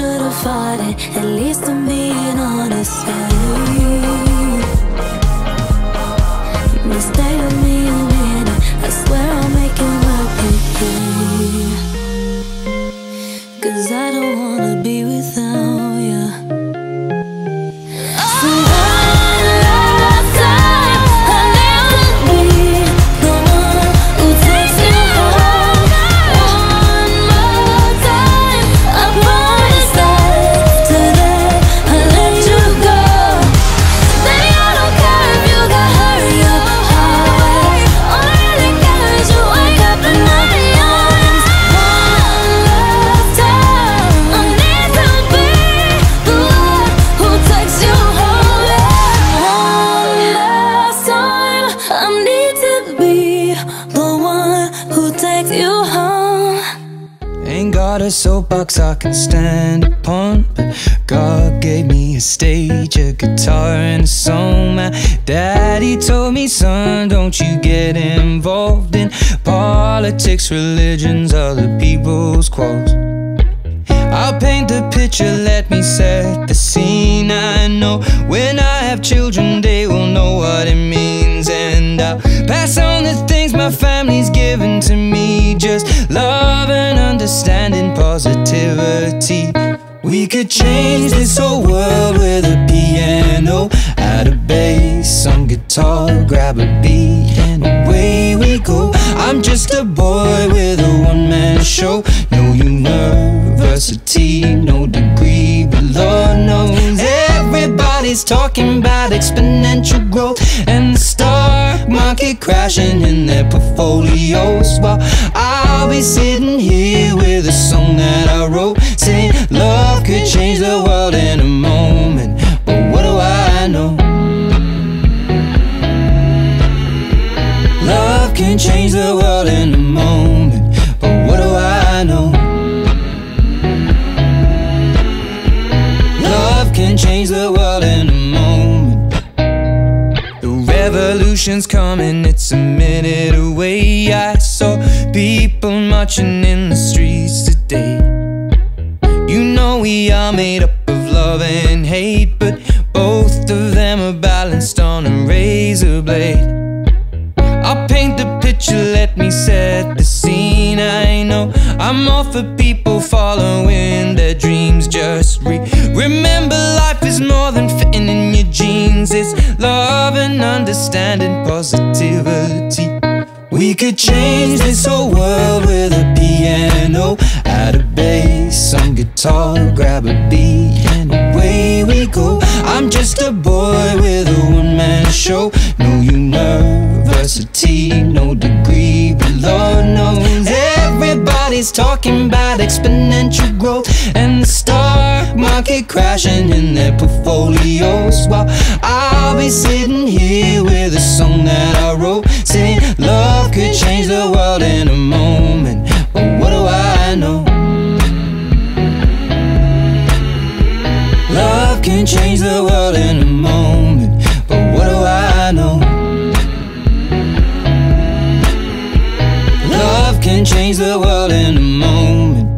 should've fought it. At least I'm being honest. Stay with me a minute, I swear I'll make it work with you, 'cause I don't wanna be without ya. Got a soapbox I can stand upon, but God gave me a stage, a guitar and a song. My daddy told me, son, don't you get involved in politics, religions, other people's quarrels. I'll paint the picture, let me set the scene. I know when I have children they will know what it means, and I'll pass on the things my family's given to me. Just love and understanding, positivity. We could change this whole world with a piano, add a bass, some guitar, grab a beat and away we go. I'm just a boy with a one-man show. No university, no degree, but Lord knows everybody's talking about exponential growth and the stock market crashing in their portfolios, while I'll be sitting here with a song that I wrote, saying love could change the world in a moment. But what do I know? Love can change the world in a moment, but what do I know? Love can change the world in a moment. The revolution's coming, it's a minute away. I saw people marching in the streets today. You know we are made up of love and hate, but both of them are balanced on a razor blade. I'll paint the picture, let me set the scene. I know I'm all for people following their dreams. Just remember life is more than fitting in your jeans. It's love and understanding, positivity. We could change this whole world with a piano, add a bass, some guitar, grab a beat and away we go. I'm just a boy with a one-man show. No university, no degree, but Lord knows everybody's talking about exponential growth and the stock market crashing in their portfolios, while I'll be sitting here with a song that I wrote, saying love could change the world in a moment. But what do I know? Love can change the world in a moment, but what do I know? Love can change the world in a moment.